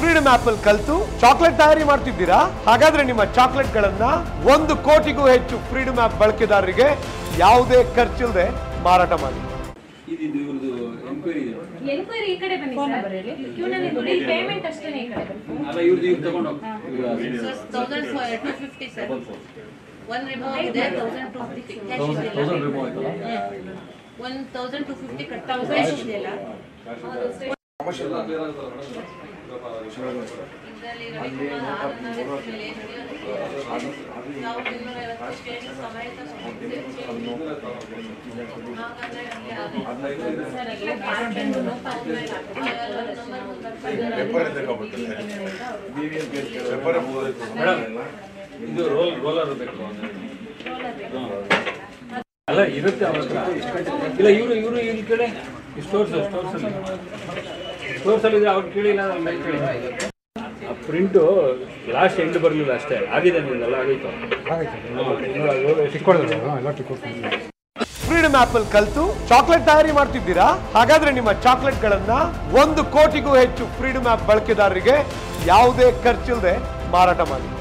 Freedom Apple ಕಲ್ತು chocolate ತಯಾರಿ ಮಾಡ್ತಿದ್ದೀರಾ ಹಾಗಾದ್ರೆ ನಿಮ್ಮ ಚಾಕ್ಲೇಟ್ ಗಳನ್ನ 1 ಕೋಟಿಗೂ ಹೆಚ್ಚು Freedom App ಬಳಕೆದಾರರಿಗೆ ಯಾವುದೇ ಖರ್ಚಿಲ್ಲದೆ ಮಾರಾಟ ಮಾಡಿ ಇದು ಇವರದು ಎನ್ಕ್ವೈರಿ ಈ ಕಡೆ ಬನ್ನಿ ಸರ್ ಕ್ಯೂ ನಲ್ಲಿ ನೋಡಿ ಪೇಮೆಂಟ್ ಅಷ್ಟೇ ಈ ಕಡೆ ಅಲ್ಲ ಇವರದು ಇವ್ ತಗೊಂಡು ಹೋಗಿ ಸರ್ 1250 ಸರ್ one remove ಇದೆ 1250 ಕ್ಯಾಶ್ ಇದೆ 1000 remove ಆಯ್ತಲ್ಲ 1250 ಕಟ್ ಆಗೋದು ಇದೆಲ್ಲ commercial ಅಲ್ಲ ಇರುತ್ತೆ ಅವಶ್ಯ ಇಲ್ಲ ಇವರು ಇವರು ಈ ಕಡೆ ಸ್ಟೋರ್ಸ್ ಅಲ್ಲಿ ಸ್ಟೋರ್ಸಲ್ಲಿ ಇದೆ ಅವ್ರು ಕೇಳಿಲ್ಲ ನಾನು ಕೇಳಿಲ್ಲ ಆ ಪ್ರಿಂಟು ಲಾಸ್ಟ್ ಎಂಡ್ ಬರಲಿಲ್ಲ ಅಷ್ಟೇ ಆಗಿದೆ ನಿಮ್ದೆಲ್ಲ ಆಗೋಯ್ತು ಫ್ರೀಡಮ್ ಆ್ಯಪಲ್ಲಿ ಕಲಿತು ಚಾಕ್ಲೇಟ್ ತಯಾರಿ ಮಾಡ್ತಿದ್ದೀರಾ ಹಾಗಾದರೆ ನಿಮ್ಮ ಚಾಕ್ಲೇಟ್ಗಳನ್ನು 1 ಕೋಟಿಗೂ ಹೆಚ್ಚು ಫ್ರೀಡಮ್ ಆ್ಯಪ್ ಬಳಕೆದಾರರಿಗೆ ಯಾವುದೇ ಖರ್ಚಿಲ್ಲದೆ ಮಾರಾಟ ಮಾಡಿ